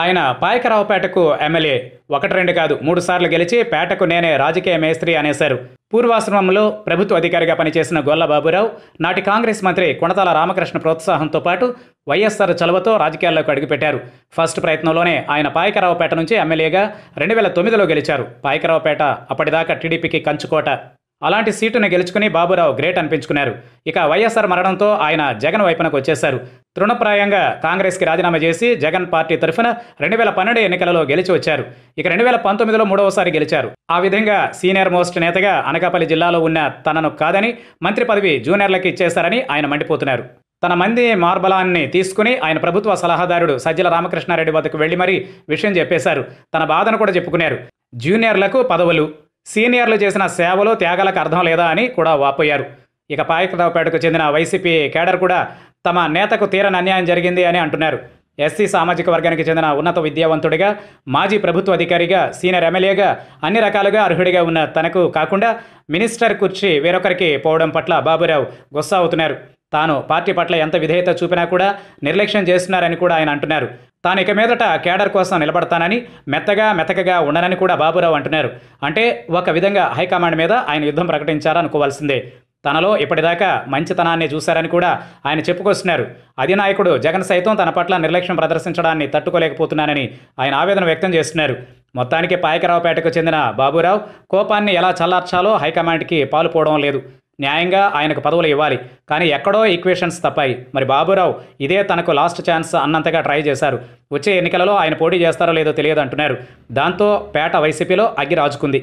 ఆయన పాయకరావుపేటకు ఎమ్మెల్యే 1-2 కాదు 3 సార్లు గెలిచి పేటకు నేనే రాజకీయ మేస్త్రి అనేశారు. పూర్వాశ్రమంలో ప్రభుత్వ అధికారిగా పనిచేసిన గొల్లబాబురావు నాటి కాంగ్రెస్ మంత్రి కొణతాల రామకృష్ణ ప్రోత్సాహంతో పాటు వైఎస్ఆర్ చలవతో రాజకీయాల్లోకి అడుగుపెట్టారు. ఫస్ట్ ప్రయత్నంలోనే ఆయన పాయకరావుపేట నుంచి ఎమ్మెల్యేగా 2009లో గెలిచారు. పాయకరావుపేట అప్పటిదాకా టీడీపీకి కంచుకోట. అలాంటి సీటును గెలుచుకుని బాబురావు గ్రేట్ అనిపించుకున్నారు. ఇక వైఎస్ఆర్ మరణంతో ఆయన జగన్ వైపునకు వచ్చేశారు. తృణప్రాయంగా కాంగ్రెస్కి రాజీనామా చేసి జగన్ పార్టీ తరఫున 2012 ఎన్నికలలో గెలిచి వచ్చారు. ఇక 2019లో 3వసారి గెలిచారు. ఆ విధంగా సీనియర్ మోస్ట్ నేతగా అనకాపల్లి జిల్లాలో ఉన్న తనను కాదని మంత్రి పదవి జూనియర్లకి ఇచ్చేశారని ఆయన మండిపోతున్నారు. తన మంది మార్బలాన్ని తీసుకుని ఆయన ప్రభుత్వ సలహాదారుడు సజ్జల రామకృష్ణారెడ్డి వద్దకు వెళ్లి మరీ విషయం చెప్పేశారు. తన బాధను కూడా చెప్పుకున్నారు. జూనియర్లకు పదవులు, సీనియర్లు చేసిన సేవలు, త్యాగాలకు అర్థం లేదా అని కూడా వాపోయారు. ఇక పాయకరావుపేటకు చెందిన వైసీపీ కేడర్ కూడా తమ నేతకు తీరని అన్యాయం జరిగింది అని అంటున్నారు. ఎస్సీ సామాజిక వర్గానికి చెందిన ఉన్నత విద్యావంతుడిగా, మాజీ ప్రభుత్వ అధికారిగా, సీనియర్ ఎమ్మెల్యేగా అన్ని రకాలుగా అర్హుడిగా ఉన్న తనకు కాకుండా మినిస్టర్ కుర్చీ వేరొకరికి పోవడం పట్ల బాబురావు గుస్సా అవుతున్నారు. తాను పార్టీ పట్ల ఎంత విధేయత చూపినా కూడా నిర్లక్ష్యం చేస్తున్నారని కూడా ఆయన అంటున్నారు. తాను ఇక మీదట కేడర్ కోసం నిలబడతానని, మెత్తగా ఉండనని కూడా బాబురావు అంటున్నారు. అంటే ఒక విధంగా హైకమాండ్ మీద ఆయన యుద్ధం ప్రకటించారనుకోవాల్సిందే. తనలో ఇప్పటిదాకా మంచితనాన్ని చూశారని కూడా ఆయన చెప్పుకొస్తున్నారు. అధినాయకుడు జగన్ సైతం తన పట్ల నిర్లక్ష్యం ప్రదర్శించడాన్ని తట్టుకోలేకపోతున్నానని ఆయన ఆవేదన వ్యక్తం చేస్తున్నారు. మొత్తానికి పాయకరావుపేటకు చెందిన బాబురావు కోపాన్ని ఎలా చల్లార్చాలో హైకమాండ్కి పాలుపోవడం లేదు. న్యాయంగా ఆయనకు పదవులు ఇవ్వాలి, కానీ ఎక్కడో ఈక్వేషన్స్ తప్పాయి. మరి బాబురావు ఇదే తనకు లాస్ట్ ఛాన్స్ అన్నంతగా ట్రై చేశారు. వచ్చే ఎన్నికలలో ఆయన పోటీ చేస్తారో లేదో తెలియదు అంటున్నారు. దాంతో పేట వైసీపీలో అగ్గి రాజుకుంది.